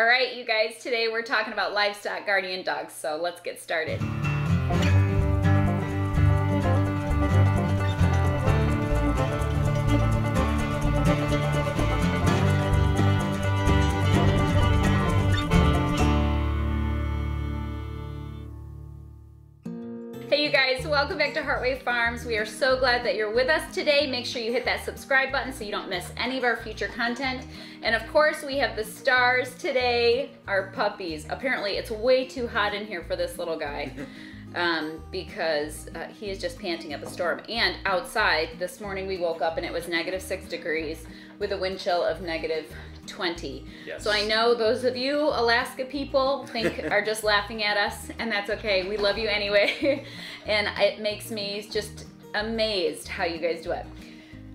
All right, you guys, today we're talking about livestock guardian dogs, so let's get started. Welcome back to Heartway Farms. We are so glad that you're with us today. Make sure you hit that subscribe button so you don't miss any of our future content. And of course, we have the stars today, our puppies. Apparently, it's way too hot in here for this little guy because he is just panting up a storm. And outside, this morning we woke up and it was -6 degrees with a wind chill of -20. Yes. So I know those of you Alaska people are just laughing at us, and that's okay. We love you anyway. And it makes me just amazed how you guys do it.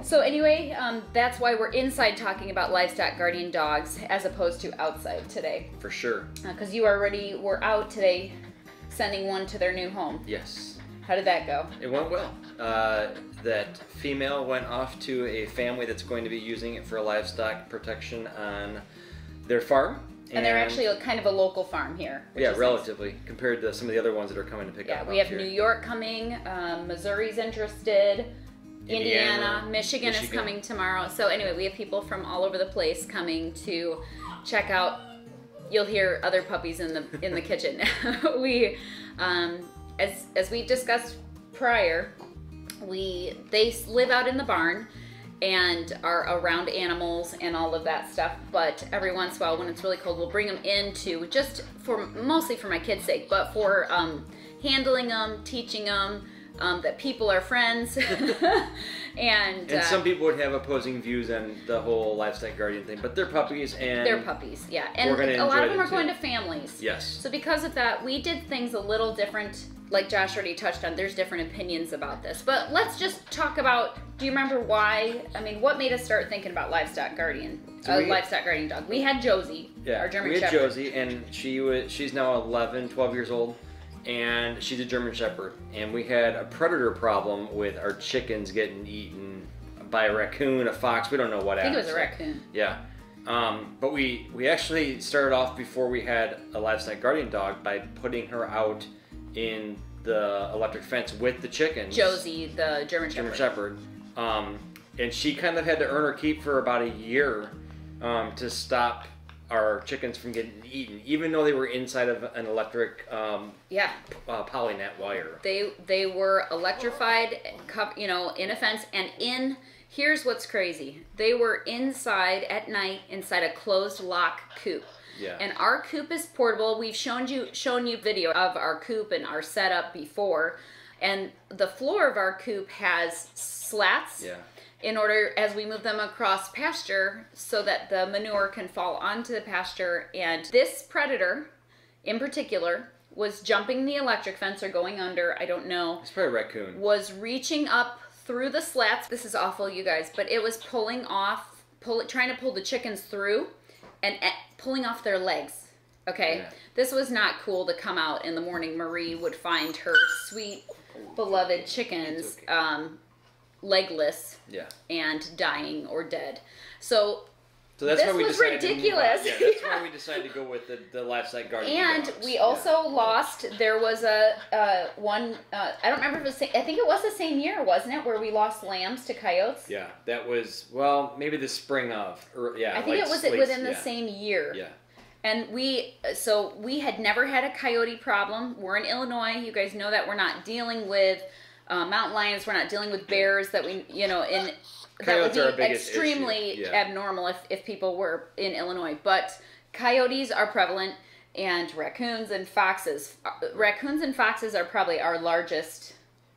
So anyway, that's why we're inside talking about livestock guardian dogs as opposed to outside today. For sure. Because you already were out today sending one to their new home. Yes. How did that go? It went well. That female went off to a family that's going to be using it for livestock protection on their farm. And they're actually kind of a local farm here. Yeah, relatively, nice, compared to some of the other ones that are coming to pick up. Yeah, we have here. New York coming, Missouri's interested, Indiana, Michigan is coming tomorrow. So anyway, we have people from all over the place coming to check out. You'll hear other puppies in the kitchen. We, as we discussed prior, they live out in the barn and are around animals and all of that stuff, but every once in a while when it's really cold we'll bring them in to, just for mostly for my kids' sake, but for handling them, teaching them that people are friends. and some people would have opposing views on the whole livestock guardian thing, but they're puppies, and they're puppies, yeah, and a lot of them are going to families. Yes. So because of that, we did things a little different. Like Josh already touched on, there's different opinions about this, but let's just talk about, do you remember why, I mean, what made us start thinking about livestock guardian, livestock guardian dog? We had Josie, yeah, our German Shepherd. We had Josie, and she's now 11, 12 years old, and she's a German Shepherd, and we had a predator problem with our chickens getting eaten by a raccoon, a fox, we don't know what happened. I think it was a raccoon. Yeah. But we actually started off before we had a livestock guardian dog by putting her out in the electric fence with the chickens. Josie, the German Shepherd. And she kind of had to earn her keep for about a year to stop our chickens from getting eaten, even though they were inside of an electric polynet wire. They were electrified, you know, in a fence, and in, here's what's crazy. They were inside at night, inside a closed lock coop. Yeah. And our coop is portable. We've shown you video of our coop and our setup before. And the floor of our coop has slats, yeah, in order as we move them across pasture so that the manure can fall onto the pasture. And this predator in particular was jumping the electric fence or going under, I don't know. It's probably a raccoon. Was reaching up through the slats. This is awful, you guys, but it was pulling off, trying to pull the chickens through and pulling off their legs, okay? Yeah. This was not cool to come out in the morning. Marie would find her sweet, beloved chickens, okay, legless, yeah, and dying or dead. So that's why we decided ridiculous. To move on. Yeah, that's why we decided to go with the livestock guardian dogs. And we also, yeah, lost, there was a one, I don't remember if it was, I think it was the same year, wasn't it, where we lost lambs to coyotes? Yeah, that was, well, maybe the spring of, or, yeah. I think it was within the, yeah, same year. Yeah. And so we had never had a coyote problem. We're in Illinois, you guys know that we're not dealing with mountain lions, we're not dealing with bears that we, you know, in... Coyotes that would be extremely, yeah, abnormal if people were in Illinois, but coyotes are prevalent, and raccoons and foxes. Raccoons and foxes are probably our largest,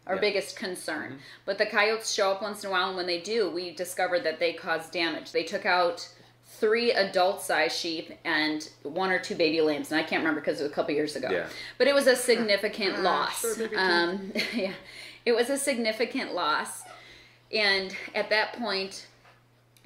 our, yeah, biggest concern, mm-hmm, but the coyotes show up once in a while, and when they do, we discovered that they cause damage. They took out 3 adult-sized sheep and 1 or 2 baby lambs, and I can't remember because it was a couple years ago, yeah, but it was a significant loss. Yeah, it was a significant loss. And at that point,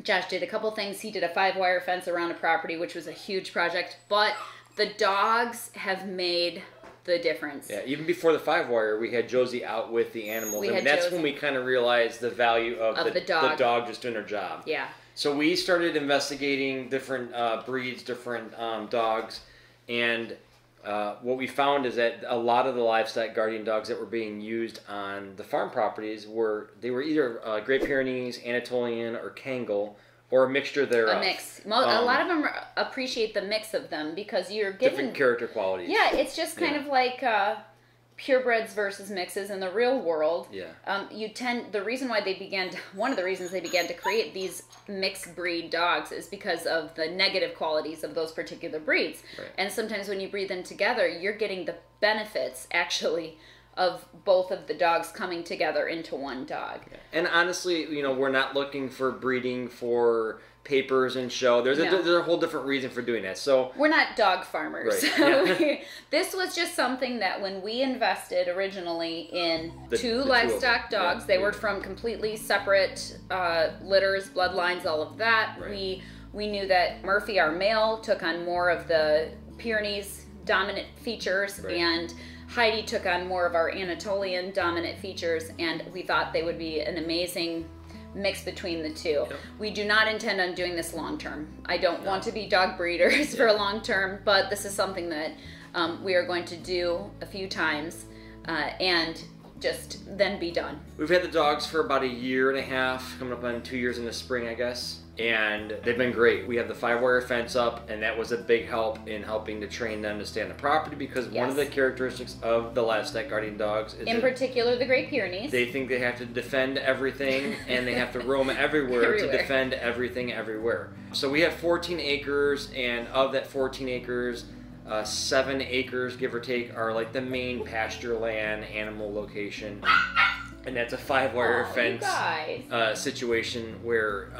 Josh did a couple things. He did a 5-wire fence around a property, which was a huge project. But the dogs have made the difference. Yeah, even before the 5-wire, we had Josie out with the animals. And that's when we kind of realized the value of the dog just doing her job. Yeah. So we started investigating different breeds, different dogs, and what we found is that a lot of the livestock guardian dogs that were being used on the farm properties were either Great Pyrenees, Anatolian, or Kangal, or a mixture thereof. A mix. A lot of them appreciate the mix of them because you're given different character qualities. Yeah, it's just kind of like purebreds versus mixes in the real world. Yeah. The reason why they began to, one of the reasons they began to create these mixed breed dogs is because of the negative qualities of those particular breeds. Right. And sometimes when you breed them together, you're getting the benefits actually of both of the dogs coming together into one dog. And honestly, you know, we're not looking for breeding for papers and show. There's a whole different reason for doing that. So we're not dog farmers. Right. Yeah. This was just something that when we invested originally in two livestock dogs, they were from completely separate litters, bloodlines, all of that. Right. We knew that Murphy, our male, took on more of the Pyrenees dominant features, and Heidi took on more of our Anatolian dominant features, and we thought they would be an amazing mix between the two. Yep. We do not intend on doing this long term. I don't want to be dog breeders for long term, but this is something that we are going to do a few times and just then be done. We've had the dogs for about 1.5 years, coming up on 2 years in the spring, I guess, and they've been great. We have the 5-wire fence up, and that was a big help in helping to train them to stay on the property, because one of the characteristics of the livestock guardian dogs is, in particular the Great Pyrenees, they think they have to defend everything and they have to roam everywhere to defend everything everywhere. So we have 14 acres, and of that 14 acres, 7 acres, give or take, are like the main pasture land animal location. And that's a 5-wire fence situation where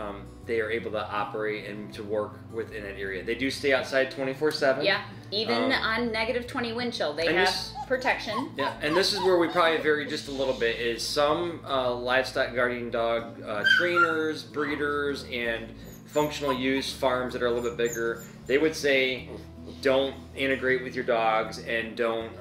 they are able to operate and to work within an area. They do stay outside 24/7. Yeah, even on -20 wind chill, they have protection. Yeah, and this is where we probably vary just a little bit. Is some livestock guardian dog trainers, breeders, and functional use farms that are a little bit bigger, they would say, don't integrate with your dogs and don't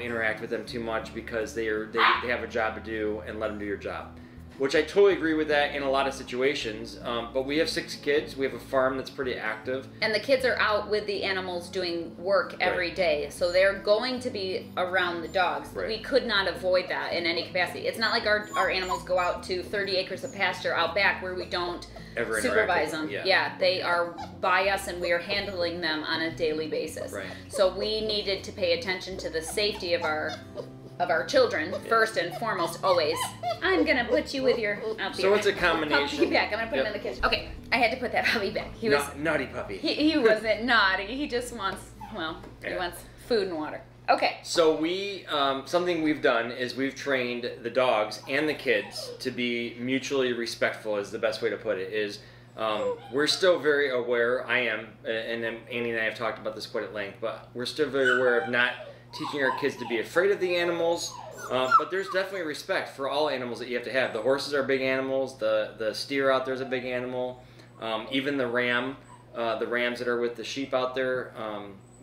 interact with them too much because they have a job to do, and let them do your job, which I totally agree with that in a lot of situations. But we have 6 kids. We have a farm that's pretty active, and the kids are out with the animals doing work every day, so they're going to be around the dogs. We could not avoid that in any capacity. It's not like our animals go out to 30 acres of pasture out back where we don't supervise them. Yeah, they are by us, and we are handling them on a daily basis. So we needed to pay attention to the safety of our children first and foremost, always. I'm gonna put you with your So it's a combination. Puppy back. I'm gonna put him in the kitchen. Okay, I had to put that puppy back. He was naughty puppy. He wasn't naughty. He just wants he wants food and water. Okay. So we something we've done is we've trained the dogs and the kids to be mutually respectful. Is the best way to put it. We're still very aware. I am, and then Annie and I have talked about this quite at length. But we're still very aware of not teaching our kids to be afraid of the animals, but there's definitely respect for all animals that you have to have. The horses are big animals, the steer out there is a big animal, even the ram, the rams that are with the sheep out there,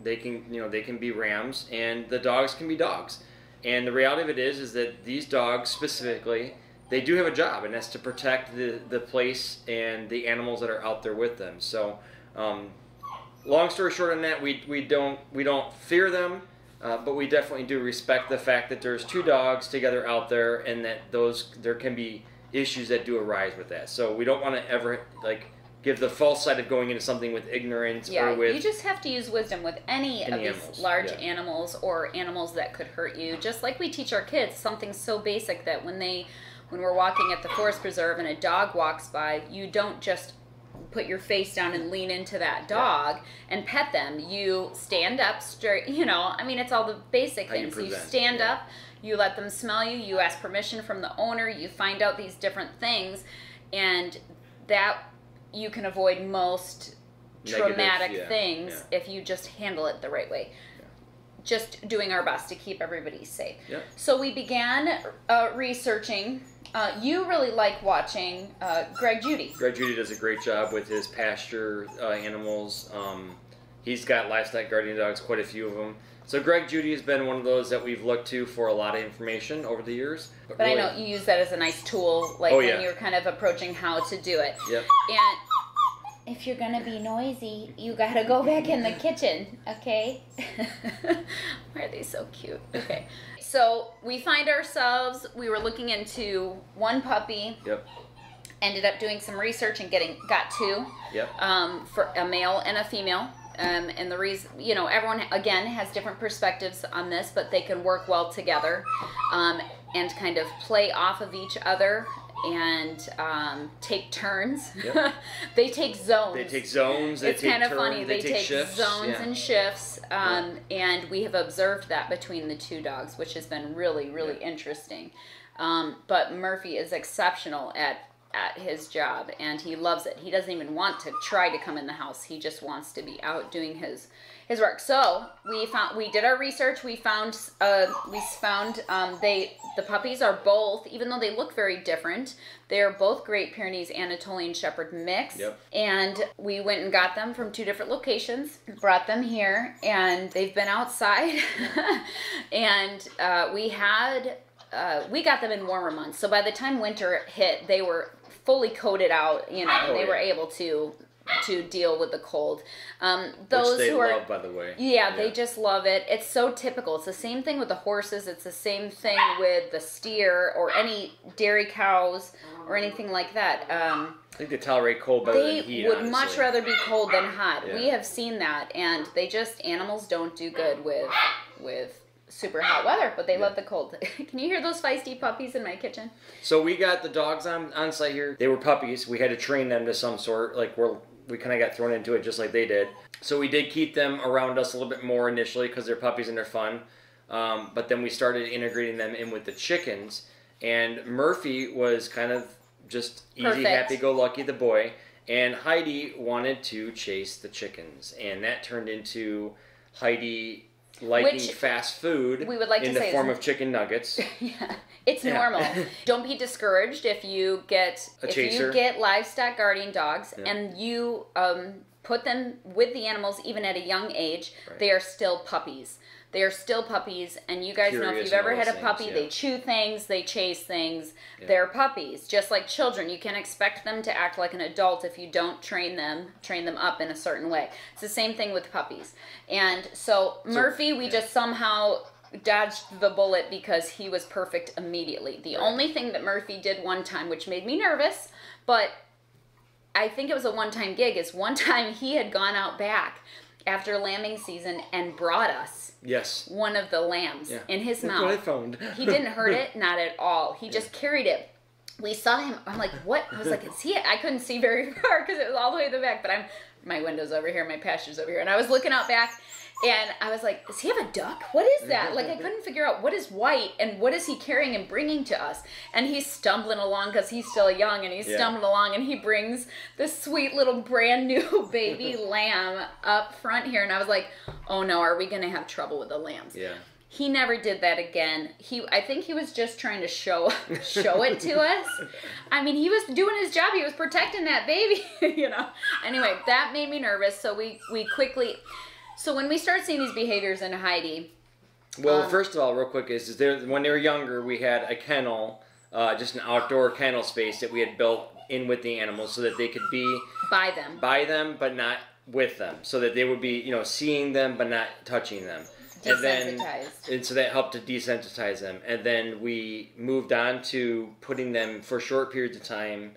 they can be rams, and the dogs can be dogs. And the reality of it is that these dogs specifically, they do have a job, and that's to protect the place and the animals that are out there with them. So long story short on that, we don't fear them. But we definitely do respect the fact that there's 2 dogs together out there, and that there can be issues that do arise with that. So we don't want to ever give the false side of going into something with ignorance or with. You just have to use wisdom with any of these large animals or animals that could hurt you. Just like we teach our kids something so basic that when we're walking at the forest preserve and a dog walks by, you don't just put your face down and lean into that dog and pet them. You stand up straight, I mean, it's all the basic things. You stand up, you let them smell you, you ask permission from the owner, you find out these different things, and that you can avoid most traumatic things if you just handle it the right way. Just doing our best to keep everybody safe. So we began researching. You really like watching Greg Judy. Greg Judy does a great job with his pasture animals. He's got livestock guardian dogs, quite a few of them. So Greg Judy has been one of those that we've looked to for a lot of information over the years. But really, I know you use that as a nice tool, when you're kind of approaching how to do it. Yep. And if you're gonna be noisy, you gotta go back in the kitchen, okay? Why are they so cute? Okay, so we find ourselves, we were looking into one puppy. Yep. Ended up doing some research and got two. Yep. For a male and a female. And the reason, you know, everyone again has different perspectives on this, but they can work well together and kind of play off of each other and take turns. Yep. They take zones. They take zones. It's kind of funny. They take shifts. Zones, yeah. And shifts. Yeah. And we have observed that between the two dogs, which has been really, really interesting. But Murphy is exceptional at his job, and he loves it. He doesn't even want to try to come in the house. He just wants to be out doing his work. So we did our research. We found the puppies are both, even though they look very different, they are both Great Pyrenees Anatolian Shepherd mix. Yep. And we went and got them from two different locations, brought them here, and they've been outside. And we got them in warmer months. So by the time winter hit, they were fully coated out, you know, they were able to deal with the cold. Those who are, love, by the way. Yeah, they just love it. It's so typical. It's the same thing with the horses. It's the same thing with the steer or any dairy cows or anything like that. I think they tolerate cold better than heat. They would much rather be cold than hot. Yeah. We have seen that, and animals don't do good with super hot weather, but they love the cold. Can you hear those feisty puppies in my kitchen? So we got the dogs on site here. They were puppies. We had to train them to some sort. Like we kind of got thrown into it just like they did. So we did keep them around us a little bit more initially because they're puppies and they're fun. But then we started integrating them in with the chickens. And Murphy was kind of just easy, happy-go-lucky, the boy. And Heidi wanted to chase the chickens. And that turned into Heidi liking fast food in the form of chicken nuggets. Yeah, it's normal. Don't be discouraged if you get livestock guardian dogs and you put them with the animals even at a young age. Right. They are still puppies. They are still puppies, and you guys know if you've ever had a puppy, they chew things, they chase things. Yeah. They're puppies, just like children. You can't expect them to act like an adult if you don't train them up in a certain way. It's the same thing with puppies. And so Murphy, we just somehow dodged the bullet because he was perfect immediately. The only thing that Murphy did one time, which made me nervous, but I think it was a one-time gig, is one time he had gone out back after lambing season and brought us one of the lambs in his mouth. That's what I found. He didn't hurt it, not at all. He just carried it. We saw him. I'm like, what? I was like, is he? I couldn't see very far because it was all the way to the back. But my window's over here, my pasture's over here, and I was looking out back, and I was like, does he have a duck? What is that? Like, I couldn't figure out what is white and what is he carrying and bringing to us. And he's stumbling along because he's still young, and he's stumbling along, and he brings this sweet little brand new baby lamb up front here, and I was like, oh no, are we gonna have trouble with the lambs? Yeah. He never did that again. I think he was just trying to show it to us. I mean, he was doing his job. He was protecting that baby, you know. Anyway, that made me nervous, so we quickly. So when we start seeing these behaviors in Heidi, well, first of all, real quick, is when they were younger, we had a kennel, just an outdoor kennel space that we had built in with the animals so that they could be by them, but not with them, so that they would be, you know, seeing them but not touching them. And so that helped to desensitize them. And then we moved on to putting them for short periods of time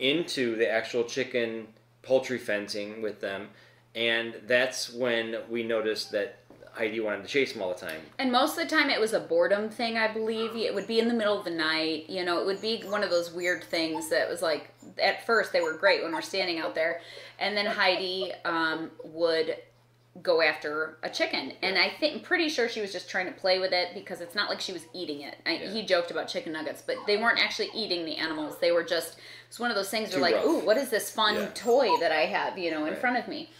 into the actual chicken poultry fencing with them. And that's when we noticed that Heidi wanted to chase them all the time. And most of the time it was a boredom thing, I believe. It would be in the middle of the night. You know, it would be one of those weird things that was like, at first they were great when we're standing out there. And then Heidi would go after a chicken, and I'm pretty sure she was just trying to play with it because it's not like she was eating it. He joked about chicken nuggets, but they weren't actually eating the animals. They were just, it's one of those things where like, ooh, what is this fun toy that I have, you know, in front of me?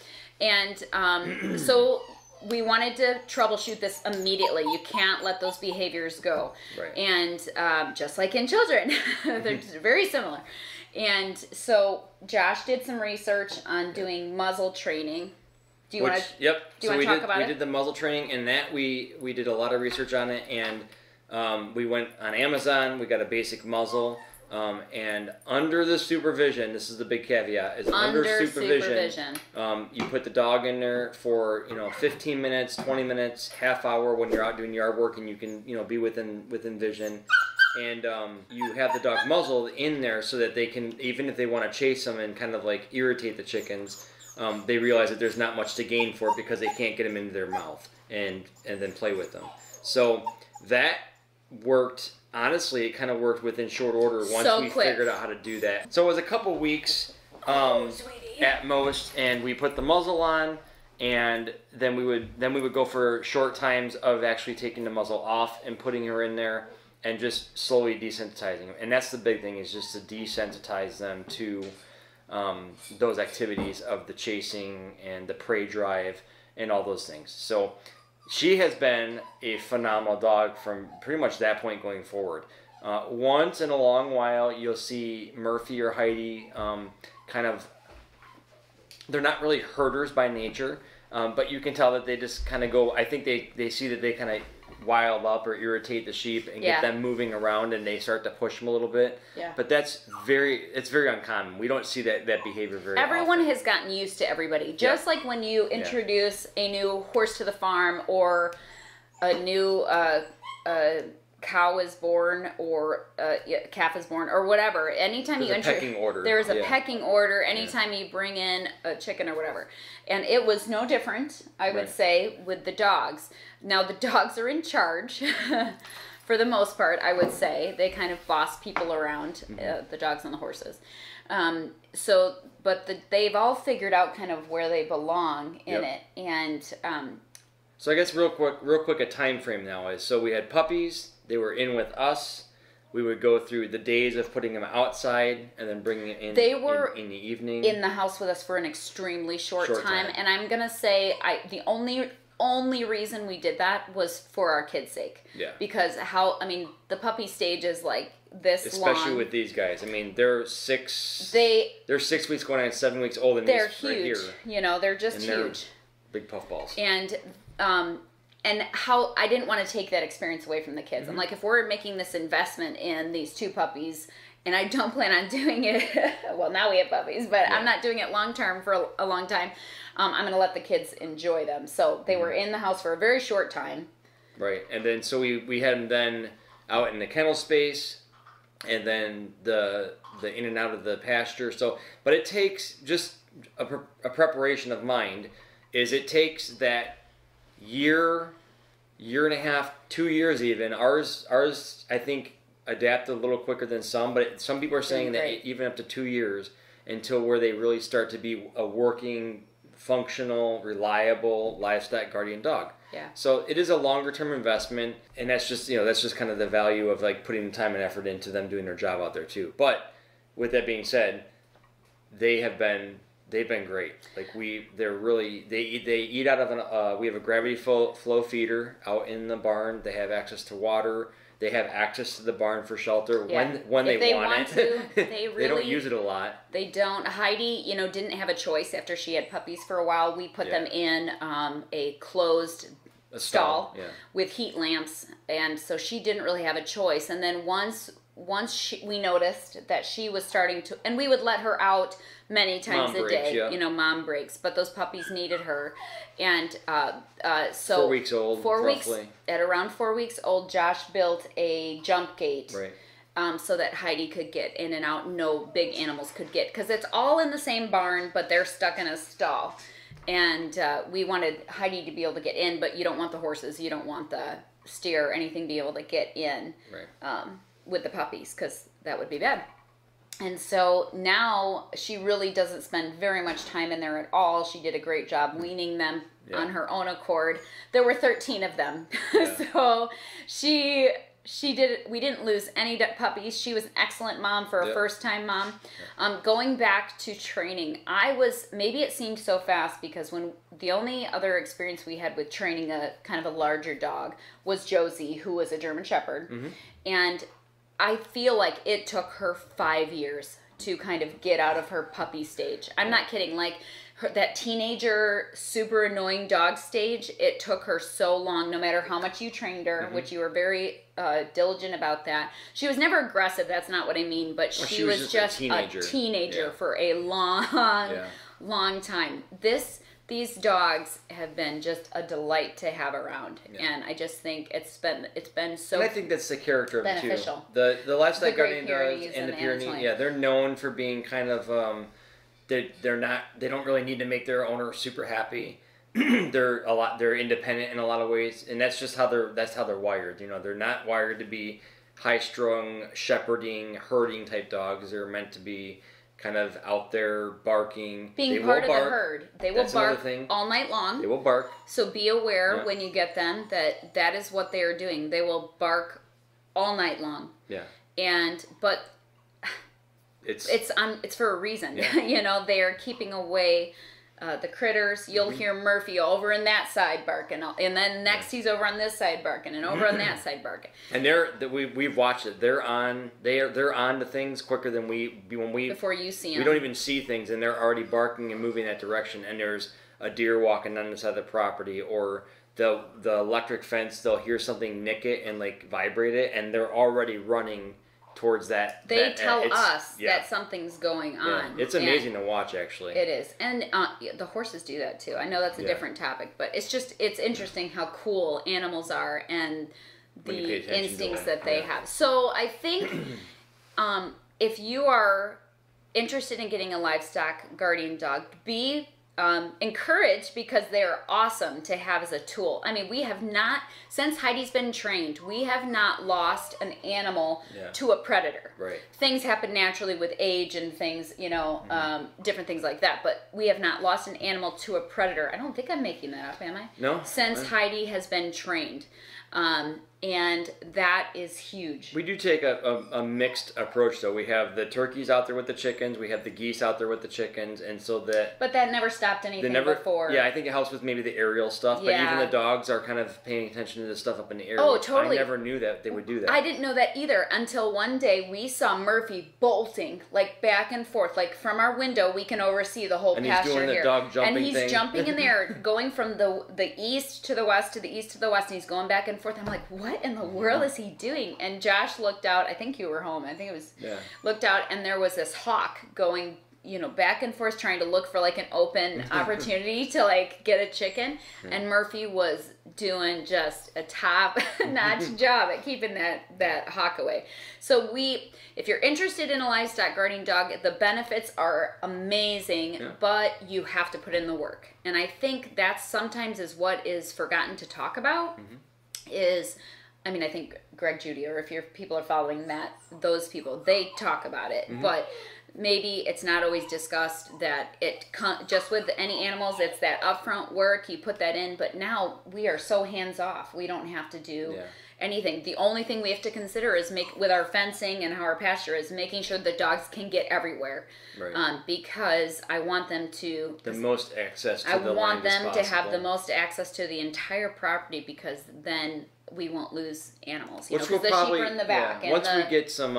And so we wanted to troubleshoot this immediately. You can't let those behaviors go. Right. And just like in children, they're very similar. And so Josh did some research on doing muzzle training. Do you want to talk about it? We did the muzzle training, and that we did a lot of research on it, and we went on Amazon. We got a basic muzzle, And under the supervision, this is the big caveat, is under supervision. You put the dog in there for, 15 minutes, 20 minutes, half hour when you're out doing yard work and you can, be within vision. And you have the dog muzzled in there so that they can, even if they want to chase them and kind of like irritate the chickens, they realize that there's not much to gain for it because they can't get them into their mouth and then play with them. So that worked. Honestly, it kind of worked within short order once we figured out how to do that. So it was a couple weeks at most, and we put the muzzle on, and then we would go for short times of actually taking the muzzle off and putting her in there and just slowly desensitizing them. And that's the big thing, is just to desensitize them to those activities of the chasing and the prey drive and all those things. So she has been a phenomenal dog from pretty much that point going forward. Once in a long while, you'll see Murphy or Heidi kind of, they're not really herders by nature, but you can tell that they just kind of go, I think they see that they kind of wild up or irritate the sheep and get them moving around and they start to push them a little bit. Yeah. But that's very uncommon. We don't see that behavior very often. Everyone has gotten used to everybody. Just like when you introduce a new horse to the farm or a new cow is born or a calf is born or whatever. Anytime you enter, there is a pecking order anytime you bring in a chicken or whatever. And it was no different, I would say, with the dogs. Now the dogs are in charge for the most part, I would say. They kind of boss people around, the dogs and the horses. But they've all figured out kind of where they belong in it. And so I guess real quick a time frame now is, so we had puppies. They were in with us. We would go through the days of putting them outside and then bringing it in. They were in the evening in the house with us for an extremely short time. And I'm gonna say the only reason we did that was for our kids' sake. Yeah. Because the puppy stage is like this, especially long. With these guys. I mean, they're 6 weeks going on 7 weeks old, and they're huge. Right here. They're just huge. They're big puffballs. And how I didn't want to take that experience away from the kids. I'm like, if we're making this investment in these two puppies, and I don't plan on doing it, well, now we have puppies, but I'm not doing it long term for a long time. I'm going to let the kids enjoy them. So they were in the house for a very short time. Right. And then so we had them then out in the kennel space, and then the in and out of the pasture. So, but it takes just a preparation of mind. Is it takes that year and a half, 2 years even. Ours I think adapted a little quicker than some, but some people are saying that even up to 2 years until where they really start to be a working, functional, reliable livestock guardian dog. Yeah. So it is a longer term investment, and that's just kind of the value of like putting the time and effort into them doing their job out there too. But with that being said, they've been great. Like they eat out of an, we have a gravity flow feeder out in the barn. They have access to water. They have access to the barn for shelter when they want it. They don't use it a lot. They don't. Heidi, didn't have a choice after she had puppies for a while. We put them in a closed stall with heat lamps. And so she didn't really have a choice. And then once we noticed that she was starting to, and we would let her out many times a day, mom breaks, but those puppies needed her. And so 4 weeks old, at around 4 weeks old, Josh built a jump gate so that Heidi could get in and out. No big animals could get, because it's all in the same barn, but they're stuck in a stall. And we wanted Heidi to be able to get in, but you don't want the horses, you don't want the steer or anything to be able to get in. Right. With the puppies, because that would be bad. And so now she really doesn't spend very much time in there at all. She did a great job weaning them on her own accord. There were 13 of them. Yeah. So we didn't lose any puppies. She was an excellent mom for a first time mom. Yeah. Going back to training, maybe it seemed so fast because when the only other experience we had with training a kind of a larger dog was Josie, who was a German Shepherd. And I feel like it took her 5 years to kind of get out of her puppy stage. I'm not kidding. Like that teenager super annoying dog stage, it took her so long, no matter how much you trained her, which you were very diligent about that. She was never aggressive, that's not what I mean, but she was just a teenager for a long, long time. These dogs have been just a delight to have around, and I just think it's been so. And I think that's the character of it too. The lifestyle guardian dogs and the Pyrenees, they're known for being kind of they don't really need to make their owner super happy. They're independent in a lot of ways, and that's just how they're wired. You know, they're not wired to be high-strung, shepherding, herding type dogs. They're meant to be kind of out there barking. Being part of the herd. They will bark all night long. They will bark. So be aware when you get them that is what they are doing. They will bark all night long. Yeah. But it's for a reason. Yeah. You know, they are keeping away the critters. You'll hear Murphy over in that side barking, and then next he's over on this side barking, and over on that side barking. And we've watched it. They're on to things quicker than before you see them. We don't even see things, and they're already barking and moving that direction. And there's a deer walking on the side of the property, or the electric fence. They'll hear something nick it and like vibrate it, and they're already running towards that. They tell us that something's going on. It's amazing to watch, actually. It is. And the horses do that too. I know that's a different topic, but it's interesting how cool animals are and the instincts that they have. So I think if you are interested in getting a livestock guardian dog, be encouraged, because they're awesome to have as a tool. I mean, we have not, since Heidi's been trained, we have not lost an animal to a predator. Right. Things happen naturally with age and things, you know, different things like that, but we have not lost an animal to a predator. I don't think I'm making that up, am I? No. Since Heidi has been trained. And that is huge. We do take a mixed approach, though. We have the turkeys out there with the chickens. We have the geese out there with the chickens, and so that. But that never stopped anything before. Yeah, I think it helps with maybe the aerial stuff. Yeah. But even the dogs are kind of paying attention to the stuff up in the air. Oh, totally. I never knew that they would do that. I didn't know that either until one day we saw Murphy bolting like back and forth, like from our window we can oversee the whole pasture here. And he's doing the dog jumping thing. And he's jumping in there, going from the east to the west to the east to the west, and he's going back and forth. I'm like, what? What in the world is he doing? And Josh looked out. I think you were home. I think it was looked out, and there was this hawk going, you know, back and forth, trying to look for like an open opportunity to like get a chicken. Yeah. And Murphy was doing just a top-notch job at keeping that hawk away. So if you're interested in a livestock guardian dog, the benefits are amazing, but you have to put in the work. And I think that sometimes is what is forgotten to talk about. I mean, I think Greg Judy, or if your people are following those people, they talk about it. But maybe it's not always discussed that just with any animals, it's that upfront work, you put that in. But now we are so hands-off. We don't have to do anything. The only thing we have to consider is with our fencing and how our pasture is, making sure the dogs can get everywhere. Right. Because I want them to... The most access to the land as possible. I want them to have the most access to the entire property, because then... we won't lose animals. You know, because the sheep are in the back. Yeah. Once we get some,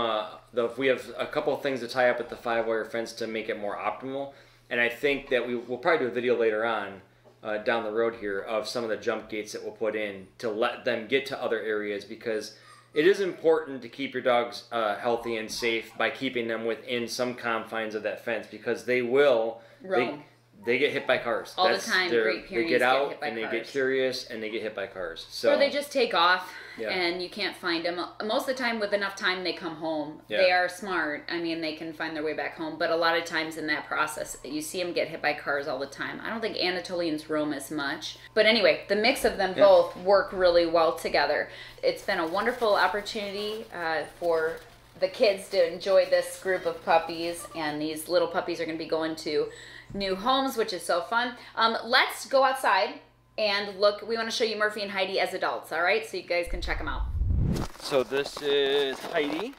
if we have a couple of things to tie up at the 5-wire fence to make it more optimal, and I think that we'll probably do a video later on down the road here of some of the jump gates that we'll put in to let them get to other areas, because it is important to keep your dogs healthy and safe by keeping them within some confines of that fence, because they will roam. They get hit by cars all the time. Great Pyrenees get out and they get curious and they get hit by cars. So or they just take off and you can't find them. Most of the time, with enough time, they come home. Yeah. They are smart. I mean, they can find their way back home. But a lot of times in that process, you see them get hit by cars all the time. I don't think Anatolians roam as much. But anyway, the mix of them both work really well together. It's been a wonderful opportunity for the kids to enjoy this group of puppies. And these little puppies are going to be going to new homes, which is so fun. Let's go outside and look. We want to show you Murphy and Heidi as adults, all right? So you guys can check them out. So this is Heidi,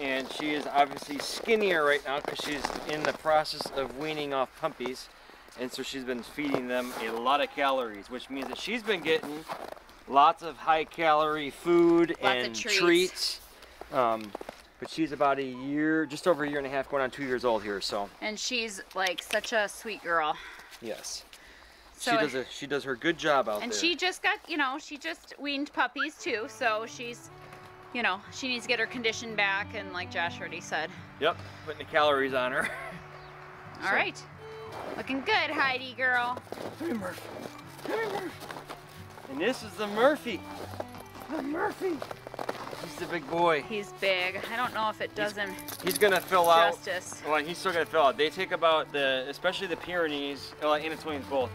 and she is obviously skinnier right now because she's in the process of weaning off puppies, and so she's been feeding them a lot of calories, which means that she's been getting lots of high-calorie food and treats. But she's about a year, just over a year and a half, going on 2 years old here, so. And she's like such a sweet girl. Yes. So she does her good job out there. And she just got, you know, she just weaned puppies too, so she's, you know, she needs to get her condition back, and like Josh already said. Yep, putting the calories on her. All right. Looking good, Heidi girl. Come here, Murphy. Come here, Murphy. And this is the Murphy. The Murphy. He's the big boy. He's big. I don't know if it does him justice. He's gonna fill out. Well, he's still gonna fill out. They take about especially the Pyrenees, Anatolians both.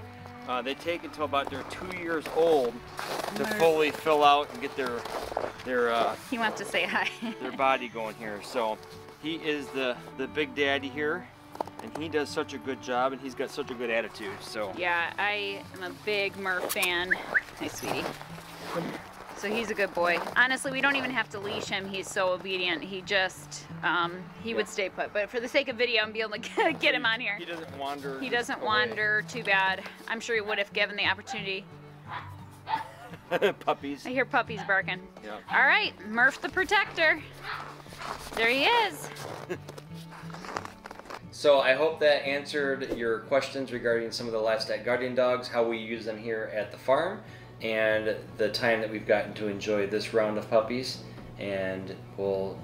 They take until about they're 2 years old to fully fill out and get their He wants to say hi. Their body going here. So he is the big daddy here, and he does such a good job, and he's got such a good attitude. So yeah, I am a big Murph fan. Hey, sweetie. So he's a good boy. Honestly, we don't even have to leash him. He's so obedient. He just, he would stay put. But for the sake of video, I'm being able to get him on here. He doesn't wander. He doesn't wander too bad. I'm sure he would if given the opportunity. Puppies. I hear puppies barking. Yeah. All right, Murph the Protector. There he is. So I hope that answered your questions regarding some of the livestock guardian dogs, how we use them here at the farm, and the time that we've gotten to enjoy this round of puppies, and we'll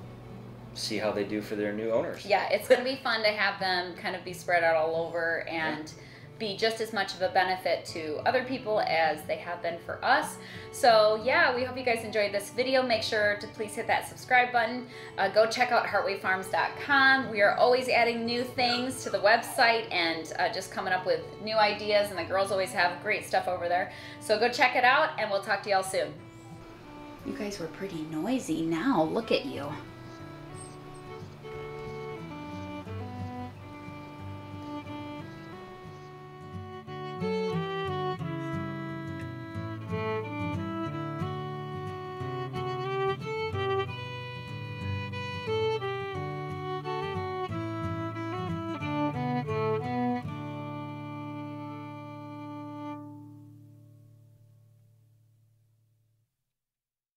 see how they do for their new owners. Yeah, it's going to be fun to have them kind of be spread out all over and be just as much of a benefit to other people as they have been for us. So yeah, we hope you guys enjoyed this video. Make sure to please hit that subscribe button. Go check out heartwayfarms.com. We are always adding new things to the website and just coming up with new ideas, and the girls always have great stuff over there. So go check it out, and we'll talk to y'all soon. You guys were pretty noisy now. Look at you.